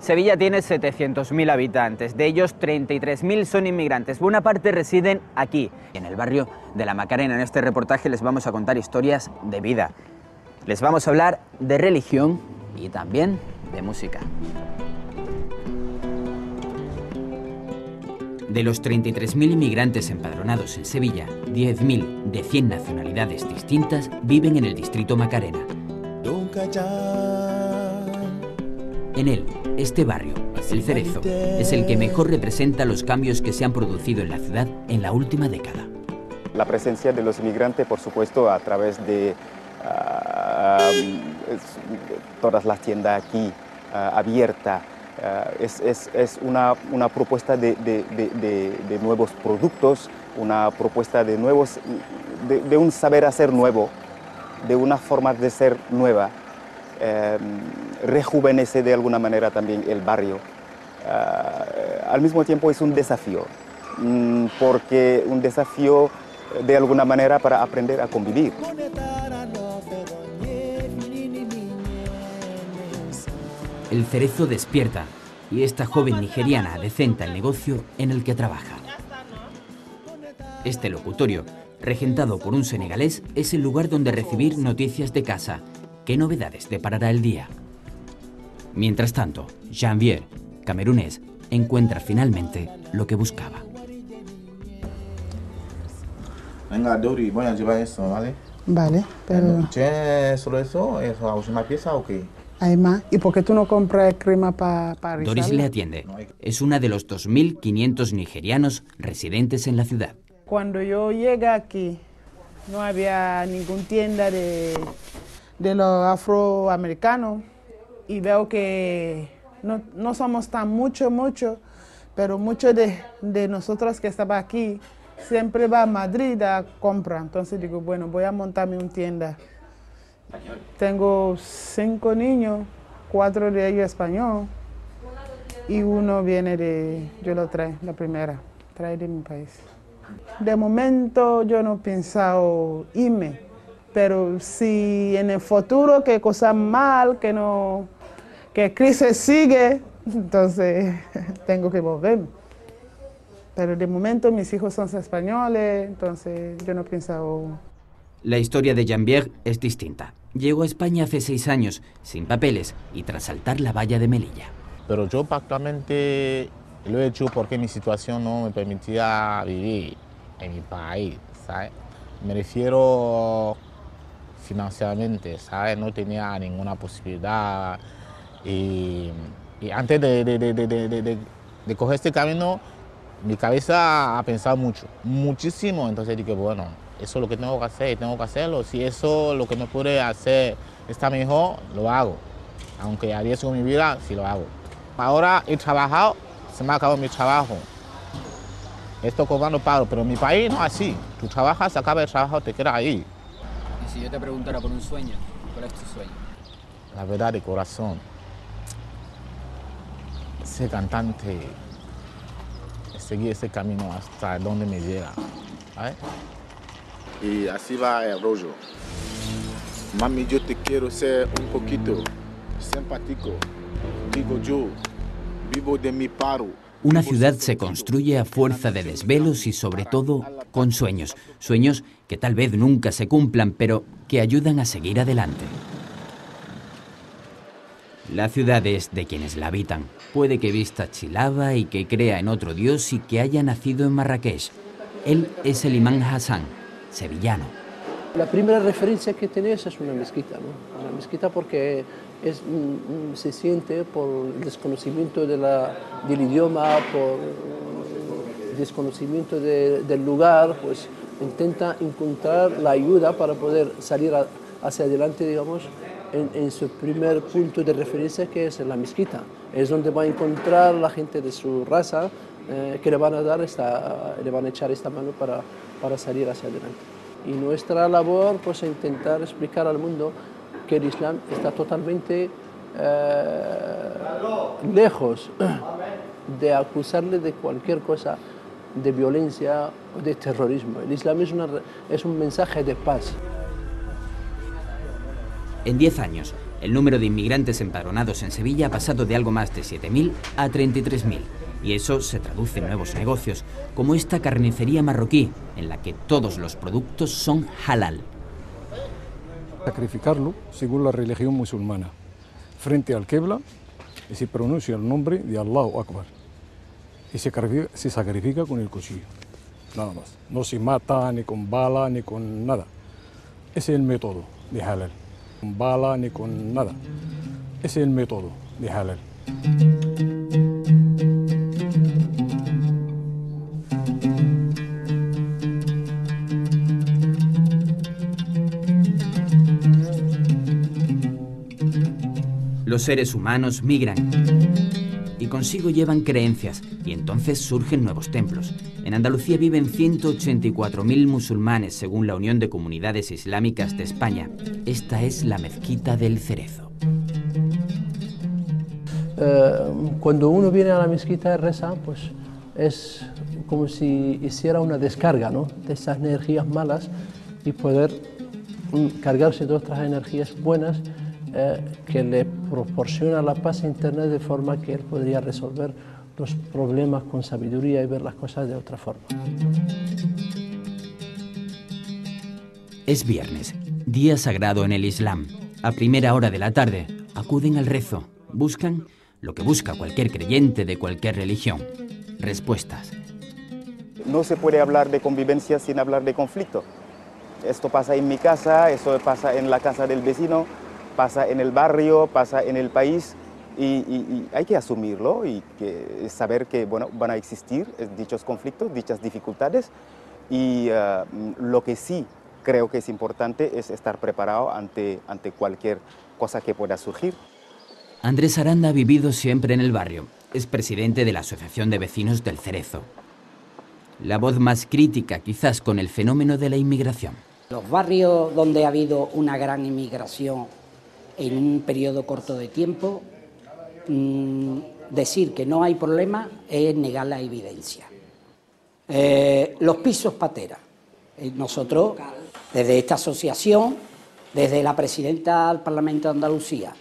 Sevilla tiene 700.000 habitantes, de ellos 33.000 son inmigrantes. Buena parte residen aquí, en el barrio de La Macarena. En este reportaje les vamos a contar historias de vida. Les vamos a hablar de religión y también de música. De los 33.000 inmigrantes empadronados en Sevilla, 10.000 de 100 nacionalidades distintas viven en el distrito Macarena. En él, este barrio, El Cerezo, es el que mejor representa los cambios que se han producido en la ciudad en la última década. La presencia de los inmigrantes, por supuesto, a través de todas las tiendas aquí abiertas, es una propuesta de nuevos productos, una propuesta de nuevos, de un saber hacer nuevo, de una forma de ser nueva. Rejuvenece de alguna manera también el barrio. Al mismo tiempo es un desafío, porque un desafío de alguna manera para aprender a convivir. El Cerezo despierta y esta joven nigeriana adecenta el negocio en el que trabaja. Este locutorio, regentado por un senegalés, es el lugar donde recibir noticias de casa. ¿Qué novedades deparará el día? Mientras tanto, Jean Vier, camerunés, encuentra finalmente lo que buscaba. Venga, Doris, voy a llevar esto, ¿vale? Vale, pero... ¿Che, solo eso? ¿Es una pieza o qué? Hay más. ¿Y por qué tú no compras crema para rizar? Doris le atiende. Es una de los 2.500 nigerianos residentes en la ciudad. Cuando yo llegué aquí, no había ninguna tienda de los afroamericanos y veo que no somos tan mucho, pero muchos de nosotros que estaba aquí siempre va a Madrid a comprar. Entonces digo, bueno, voy a montarme una tienda. Tengo 5 niños, 4 de ellos español y uno viene de, yo lo trae, la primera, trae de mi país. De momento yo no he pensado irme. Pero si en el futuro que cosas mal, que no, que crisis sigue, entonces tengo que volverme. Pero de momento mis hijos son españoles, entonces yo no pienso. La historia de Jean-Bier es distinta. Llegó a España hace 6 años, sin papeles y tras saltar la valla de Melilla. Pero yo prácticamente lo he hecho porque mi situación no me permitía vivir en mi país, ¿sabes? Me refiero financieramente, ¿sabes? No tenía ninguna posibilidad y antes de coger este camino, mi cabeza ha pensado muchísimo, entonces dije, bueno, eso es lo que tengo que hacer, tengo que hacerlo, si eso lo que me puede hacer está mejor, lo hago, aunque arriesgo mi vida, sí lo hago. Ahora he trabajado, se me ha acabado mi trabajo. Estoy cobrando paro, pero en mi país no es así. Tú trabajas, acabas el trabajo, te quedas ahí. Y si yo te preguntara por un sueño, ¿cuál es tu sueño? La verdad, de corazón. Ser cantante, seguir ese camino hasta donde me llega. ¿Vale? Y así va el rollo. Mami, yo te quiero ser un poquito simpático. Digo yo, vivo de mi paro. Una ciudad se construye a fuerza de desvelos y, sobre todo, con sueños. Sueños que tal vez nunca se cumplan, pero que ayudan a seguir adelante. La ciudad es de quienes la habitan. Puede que vista chilaba y que crea en otro dios y que haya nacido en Marrakech. Él es el imán Hassan, sevillano. La primera referencia que tenés es una mezquita, ¿no? Una mezquita porque... se siente por el desconocimiento del idioma, por desconocimiento del lugar, pues intenta encontrar la ayuda para poder salir hacia adelante, digamos, en su primer punto de referencia, que es en la mezquita. Es donde va a encontrar la gente de su raza que le van a dar le van a echar esta mano para salir hacia adelante. Y nuestra labor, pues, es intentar explicar al mundo que el Islam está totalmente lejos de acusarle de cualquier cosa de violencia o de terrorismo. El Islam es un mensaje de paz. En 10 años, el número de inmigrantes empadronados en Sevilla ha pasado de algo más de 7.000 a 33.000. Y eso se traduce en nuevos negocios, como esta carnicería marroquí, en la que todos los productos son halal. Sacrificarlo según la religión musulmana. Frente al Qibla se pronuncia el nombre de Allahu Akbar. Y se sacrifica con el cuchillo, nada más. No se mata ni con bala ni con nada. Ese es el método de halal. Con bala ni con nada. Ese es el método de halal. Los seres humanos migran y consigo llevan creencias, y entonces surgen nuevos templos. En Andalucía viven 184.000 musulmanes, según la Unión de Comunidades Islámicas de España. Esta es la mezquita del Cerezo. Cuando uno viene a la mezquita y reza, pues es como si hiciera una descarga, ¿no?, de esas energías malas, y poder cargarse de otras energías buenas que le proporciona la paz interna, de forma que él podría resolver los problemas con sabiduría y ver las cosas de otra forma. Es viernes, día sagrado en el Islam. A primera hora de la tarde acuden al rezo, buscan lo que busca cualquier creyente de cualquier religión: respuestas. No se puede hablar de convivencia sin hablar de conflicto. Esto pasa en mi casa, eso pasa en la casa del vecino, pasa en el barrio, pasa en el país. Y hay que asumirlo y que saber que, bueno, van a existir dichos conflictos, dichas dificultades, y lo que sí creo que es importante es estar preparado ante cualquier cosa que pueda surgir. Andrés Aranda ha vivido siempre en el barrio. Es presidente de la Asociación de Vecinos del Cerezo. La voz más crítica, quizás, con el fenómeno de la inmigración. Los barrios donde ha habido una gran inmigración en un periodo corto de tiempo, decir que no hay problema es negar la evidencia. Los pisos patera. Nosotros, desde esta asociación, desde la presidenta al Parlamento de Andalucía,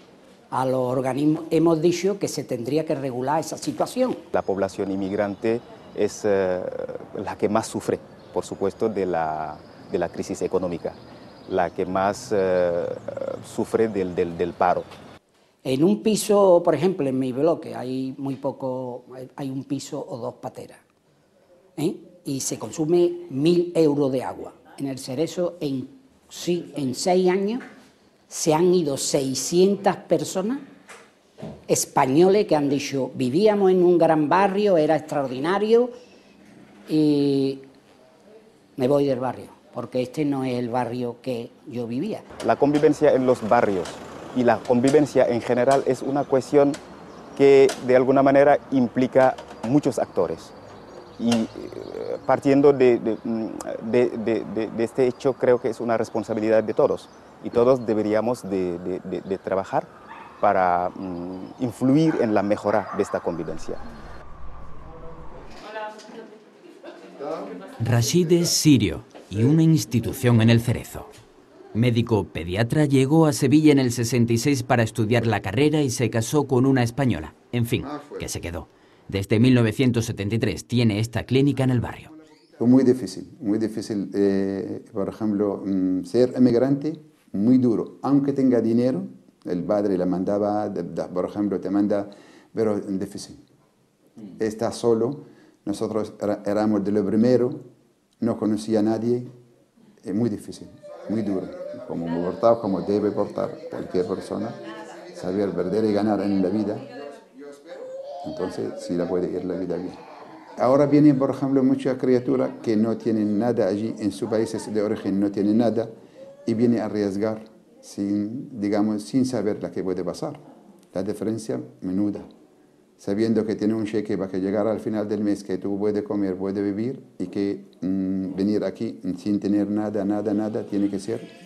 a los organismos, hemos dicho que se tendría que regular esa situación. La población inmigrante es la que más sufre, por supuesto, de la crisis económica, la que más sufre del paro. En un piso, por ejemplo, en mi bloque, hay muy poco, hay un piso o dos pateras, ¿eh? Y se consume 1.000 euros de agua. En el Cerezo, en 6 años, se han ido 600 personas, españoles, que han dicho: vivíamos en un gran barrio, era extraordinario, y me voy del barrio, porque este no es el barrio que yo vivía. La convivencia en los barrios y la convivencia en general es una cuestión que, de alguna manera, implica muchos actores. Y partiendo de este hecho, creo que es una responsabilidad de todos. Y todos deberíamos de trabajar para influir en la mejora de esta convivencia. Rashid es sirio y una institución en el Cerezo. Médico pediatra, llegó a Sevilla en el 66 para estudiar la carrera y se casó con una española. En fin, que se quedó. Desde 1973 tiene esta clínica en el barrio. Muy difícil, por ejemplo, ser emigrante, muy duro. Aunque tenga dinero, el padre le mandaba, por ejemplo, te manda, pero difícil. Está solo, nosotros éramos de lo primero, no conocía a nadie, es muy difícil. Muy duro, como me portaba, como debe portar cualquier persona, saber perder y ganar en la vida. Entonces, sí la puede ir la vida bien. Ahora vienen, por ejemplo, muchas criaturas que no tienen nada allí, en sus países de origen no tienen nada, y vienen a arriesgar sin saber la que puede pasar. La diferencia menuda. Sabiendo que tiene un cheque para que llegar al final del mes, que tú puedes comer, puedes vivir, y que venir aquí sin tener nada, nada, nada, tiene que ser.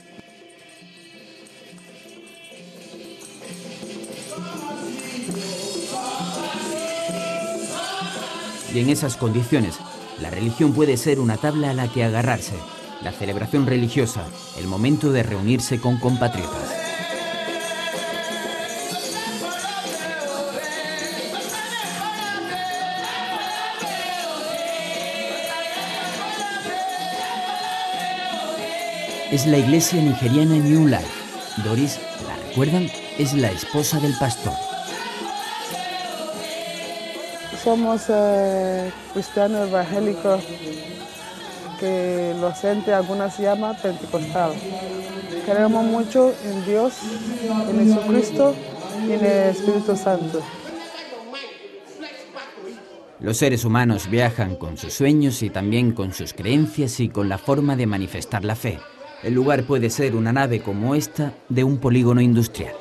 Y en esas condiciones, la religión puede ser una tabla a la que agarrarse, la celebración religiosa, el momento de reunirse con compatriotas. Es la iglesia nigeriana New Life. Doris, ¿la recuerdan? Es la esposa del pastor. Somos cristianos evangélicos que los entes, algunas llaman pentecostal. Creemos mucho en Dios, en Jesucristo y en el Espíritu Santo. Los seres humanos viajan con sus sueños y también con sus creencias y con la forma de manifestar la fe. El lugar puede ser una nave como esta de un polígono industrial.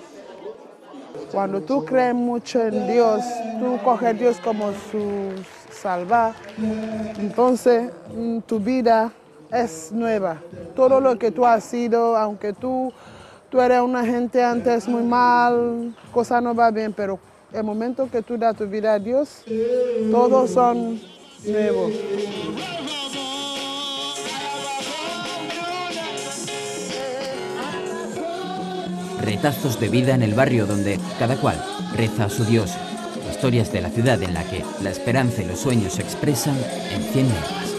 Cuando tú crees mucho en Dios, tú coges a Dios como su salvador, entonces tu vida es nueva. Todo lo que tú has sido, aunque tú eres una gente antes muy mal, cosas no van bien, pero el momento que tú das tu vida a Dios, todos son nuevos. Retazos de vida en el barrio donde cada cual reza a su Dios. Historias de la ciudad en la que la esperanza y los sueños se expresan en 100 lenguas.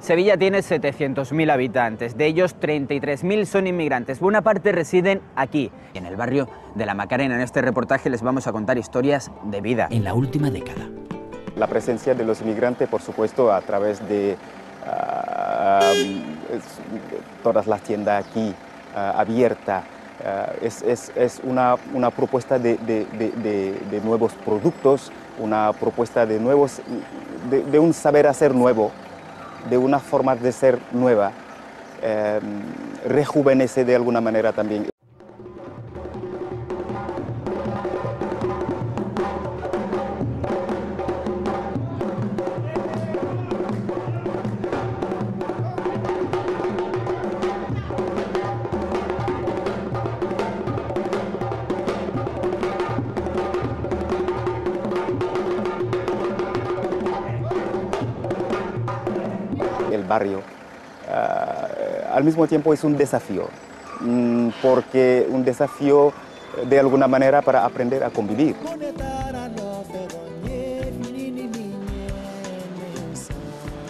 Sevilla tiene 700.000 habitantes, de ellos 33.000 son inmigrantes. Buena parte residen aquí, en el barrio de La Macarena. En este reportaje les vamos a contar historias de vida en la última década. La presencia de los inmigrantes, por supuesto, a través de todas las tiendas aquí abiertas. Es una propuesta de nuevos productos, una propuesta de nuevos, de un saber hacer nuevo, de una forma de ser nueva, rejuvenece de alguna manera también. Al mismo tiempo es un desafío, porque un desafío de alguna manera para aprender a convivir.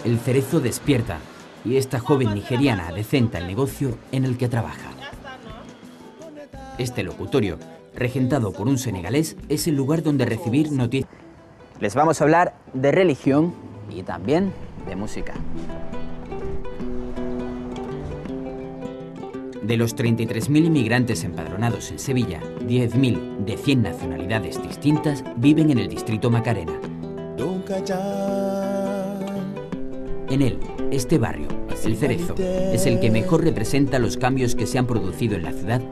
El Cerezo despierta y esta joven nigeriana adecenta el negocio en el que trabaja. Este locutorio, regentado por un senegalés, es el lugar donde recibir noticias. Les vamos a hablar de religión y también de música. De los 33.000 inmigrantes empadronados en Sevilla, 10.000 de 100 nacionalidades distintas viven en el distrito Macarena. En él, este barrio, El Cerezo, es el que mejor representa los cambios que se han producido en la ciudad